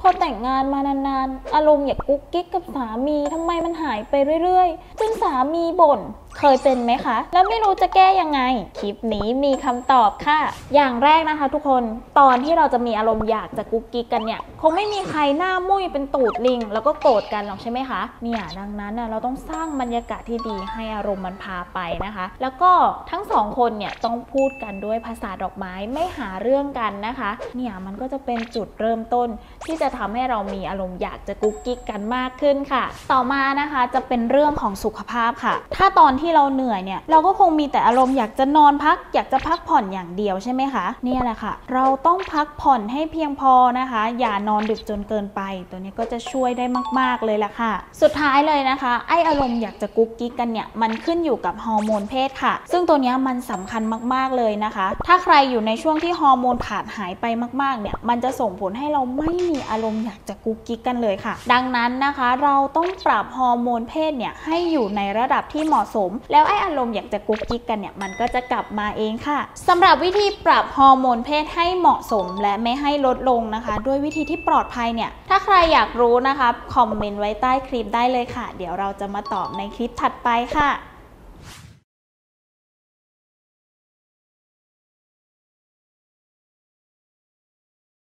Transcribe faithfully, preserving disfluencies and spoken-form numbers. พอแต่งงานมานานๆอารมณ์อยากกุ๊กกิ๊กกับสามีทำไมมันหายไปเรื่อยๆจนสามีบ่นเคยเป็นไหมคะแล้วไม่รู้จะแก้ยังไงคลิปนี้มีคำตอบค่ะอย่างแรกนะคะทุกคนตอนที่เราจะมีอารมณ์อยากจะกุ๊กกิ๊กกันเนี่ยคงไม่มีใครหน้ามุ่ยเป็นตูดลิงแล้วก็โกรธกันหรอกใช่ไหมคะเนี่ยดังนั้นเราต้องสร้างบรรยากาศที่ดีให้อารมณ์มันพาไปนะคะแล้วก็ทั้งสองคนเนี่ยต้องพูดกันด้วยภาษาดอกไม้ไม่หาเรื่องกันนะคะเนี่ยมันก็จะเป็นจุดเริ่มต้นที่จะทำให้เรามีอารมณ์อยากจะกุ๊กกิ๊กกันมากขึ้นค่ะต่อมานะคะจะเป็นเรื่องของสุขภาพค่ะถ้าตอนที่เราเหนื่อยเนี่ยเราก็คงมีแต่อารมณ์อยากจะนอนพักอยากจะพักผ่อนอย่างเดียวใช่ไหมคะนี่แหละค่ะเราต้องพักผ่อนให้เพียงพอนะคะอย่านอนดึกจนเกินไปตัวนี้ก็จะช่วยได้มากๆเลยล่ะค่ะสุดท้ายเลยนะคะไออารมณ์อยากจะกุ๊กกิ๊กกันเนี่ยมันขึ้นอยู่กับฮอร์โมนเพศค่ะซึ่งตัวนี้มันสำคัญมากๆเลยนะคะถ้าใครอยู่ในช่วงที่ฮอร์โมนขาดหายไปมากๆเนี่ยมันจะส่งผลให้เราไม่มีอารมณ์อยากจะกุ๊กกิ๊กกันเลยค่ะดังนั้นนะคะเราต้องปรับฮอร์โมนเพศเนี่ยให้อยู่ในระดับที่เหมาะสมแล้วไอ้อารมณ์อยากจะกุ๊กกิ๊กกันเนี่ยมันก็จะกลับมาเองค่ะสำหรับวิธีปรับฮอร์โมนเพศให้เหมาะสมและไม่ให้ลดลงนะคะด้วยวิธีที่ปลอดภัยเนี่ยถ้าใครอยากรู้นะคะคอมเมนต์ไว้ใต้คลิปได้เลยค่ะเดี๋ยวเราจะมาตอบในคลิปถัดไปค่ะ